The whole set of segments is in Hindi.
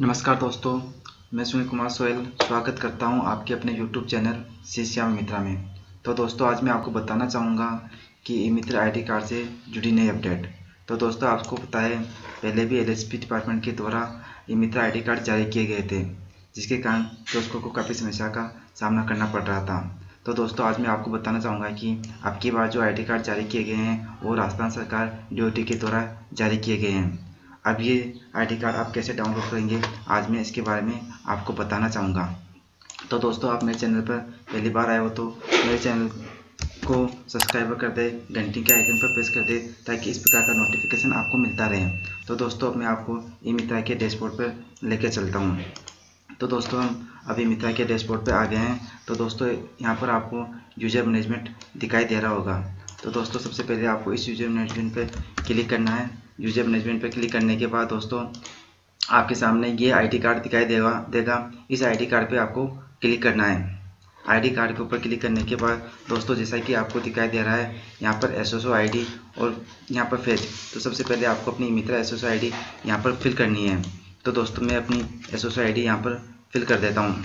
नमस्कार दोस्तों, मैं सुनील कुमार सोयल स्वागत करता हूं आपके अपने YouTube चैनल श्री श्याम मित्रा में। तो दोस्तों, आज मैं आपको बताना चाहूँगा कि ई-मित्र आईडी कार्ड से जुड़ी नई अपडेट। तो दोस्तों, आपको पता है पहले भी LSP डिपार्टमेंट के द्वारा ई-मित्र आईडी कार्ड जारी किए गए थे, जिसके कारण दोस्तों को काफ़ी समस्या का सामना करना पड़ रहा था। तो दोस्तों, आज मैं आपको बताना चाहूँगा कि अब की बार जो आईडी कार्ड जारी किए गए हैं वो राजस्थान सरकार DOIT के द्वारा जारी किए गए हैं। अब ये आईडी कार्ड आप कैसे डाउनलोड करेंगे, आज मैं इसके बारे में आपको बताना चाहूँगा। तो दोस्तों, आप मेरे चैनल पर पहली बार आए हो तो मेरे चैनल को सब्सक्राइब कर दे, घंटी के आइकन पर प्रेस कर दे ताकि इस प्रकार का नोटिफिकेशन आपको मिलता रहे। तो दोस्तों, अब मैं आपको ई-मित्रा के डैशबोर्ड पर लेकर चलता हूँ। तो दोस्तों, हम अभी ई-मित्रा के डैशबोर्ड पर आ गए हैं। तो दोस्तों, यहाँ पर आपको यूजर मैनेजमेंट दिखाई दे रहा होगा। तो दोस्तों, सबसे पहले आपको इस यूजर मैनेजमेंट पर क्लिक करना है। यूजर मैनेजमेंट पर क्लिक करने के बाद दोस्तों, आपके सामने ये आईडी कार्ड दिखाई देगा। इस आईडी कार्ड पे आपको क्लिक करना है। आईडी कार्ड के ऊपर क्लिक करने के बाद दोस्तों, जैसा कि आपको दिखाई दे रहा है यहाँ पर SSO आईडी और यहाँ पर फेज। तो सबसे पहले आपको अपनी ई-मित्रा SSO आईडी यहाँ पर फिल करनी है। तो दोस्तों, मैं अपनी SSO आईडी यहाँ पर फिल कर देता हूँ।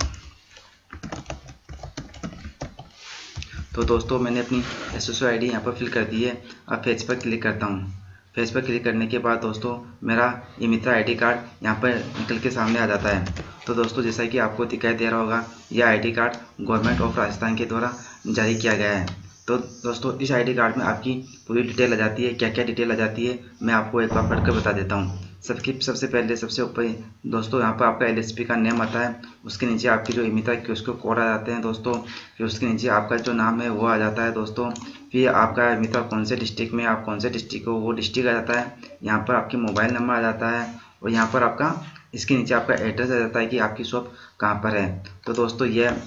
तो दोस्तों, मैंने अपनी SSO आईडी यहाँ पर फिल कर दी है। अब फेज पर क्लिक करता हूँ। फेस पर क्लिक करने के बाद दोस्तों, मेरा ई-मित्रा आईडी कार्ड यहाँ पर निकल के सामने आ जाता है। तो दोस्तों, जैसा कि आपको दिखाई दे रहा होगा, यह ID card government of Rajasthan के द्वारा जारी किया गया है। तो दोस्तों, इस आईडी कार्ड में आपकी पूरी डिटेल आ जाती है। क्या क्या डिटेल आ जाती है मैं आपको एक बार पढ़कर बता देता हूँ। सबसे पहले सबसे ऊपर दोस्तों यहाँ पर आपका LSP का नेम आता है। उसके नीचे आपकी जो ई-मित्रा की उसको कोड आ जाते हैं दोस्तों। फिर उसके नीचे आपका जो नाम है वो आ जाता है दोस्तों। फिर आपका ई-मित्रा कौन से डिस्ट्रिक्ट में, आप कौन से डिस्ट्रिक्ट हो, वो डिस्ट्रिक्ट आ जाता है। यहाँ पर आपकी मोबाइल नंबर आ जाता है और यहाँ पर आपका इसके नीचे आपका एड्रेस आ जाता है कि आपकी शॉप कहाँ पर है। तो दोस्तों, यह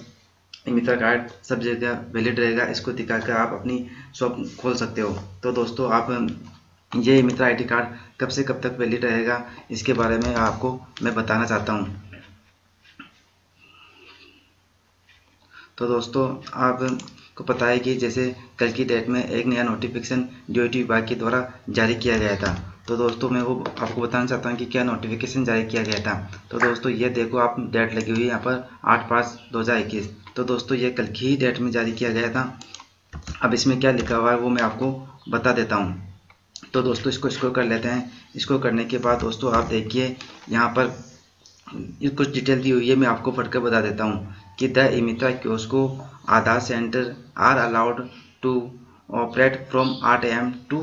ई-मित्रा कार्ड सब जगह वैलिड रहेगा। इसको दिखाकर आप अपनी शॉप खोल सकते हो। तो दोस्तों, आप ये ई-मित्रा आईडी कार्ड कब से कब तक वैलिड रहेगा इसके बारे में आपको मैं बताना चाहता हूँ। तो दोस्तों, आपको पता है कि जैसे कल की डेट में एक नया नोटिफिकेशन DOIT विभाग के द्वारा जारी किया गया था। तो दोस्तों, मैं वो आपको बताना चाहता हूँ कि क्या नोटिफिकेशन जारी किया गया था। तो दोस्तों, ये देखो आप डेट लगी हुई है यहाँ पर 8/5/2021। तो दोस्तों, ये कल की ही डेट में जारी किया गया था। अब इसमें क्या लिखा हुआ है वो मैं आपको बता देता हूँ। तो दोस्तों, इसको स्क्रॉल कर लेते हैं। इसको करने के बाद दोस्तों, आप देखिए यहाँ पर कुछ डिटेल दी हुई है। मैं आपको पढ़कर बता देता हूँ कि the ई-मित्रा kiosk Aadhaar centre are allowed to operate from 8 AM to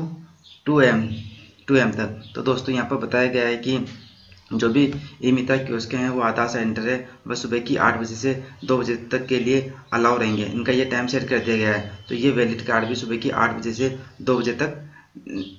2 AM तक। तो दोस्तों, यहाँ पर बताया गया है कि जो भी ई-मित्रा कियोस्क हैं वो आधार सेंटर है, वह सुबह की 8 बजे से 2 बजे तक के लिए अलाउ रहेंगे। इनका ये टाइम सेट कर दिया गया है। तो ये वैलिड कार्ड भी सुबह की 8 बजे से 2 बजे तक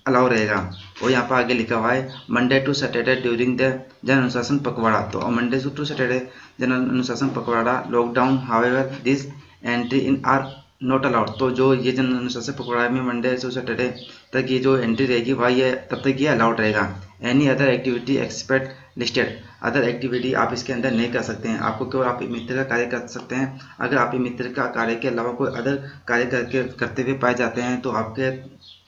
अलाउ रहेगा। और यहाँ पर आगे लिखा हुआ है Monday to Saturday during the जन अनुशासन पखवाड़ा। तो मंडे टू सैटरडे जन अनुशासन पखवाड़ा lockdown however this entry in are not allowed. तो जो ये जन अनुशासन पखवाड़ा में मंडे टू सैटरडे तक ये जो एंट्री रहेगी वह ये तब तक ये अलाउड रहेगा। Any other activity expert listed, other activity आप इसके अंदर नहीं कर सकते हैं। आपको केवल आप ई-मित्र का कार्य कर सकते हैं। अगर आप ई-मित्र का कार्य के अलावा कोई अदर कार्य करते हुए पाए जाते हैं तो आपके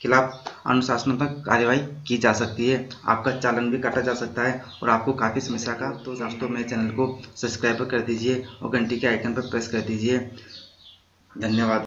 खिलाफ अनुशासनात्मक कार्रवाई की जा सकती है। आपका चालान भी काटा जा सकता है और आपको काफ़ी समस्या का। तो दोस्तों, मेरे चैनल को सब्सक्राइब कर दीजिए और घंटी के आइकन पर प्रेस कर दीजिए। धन्यवाद।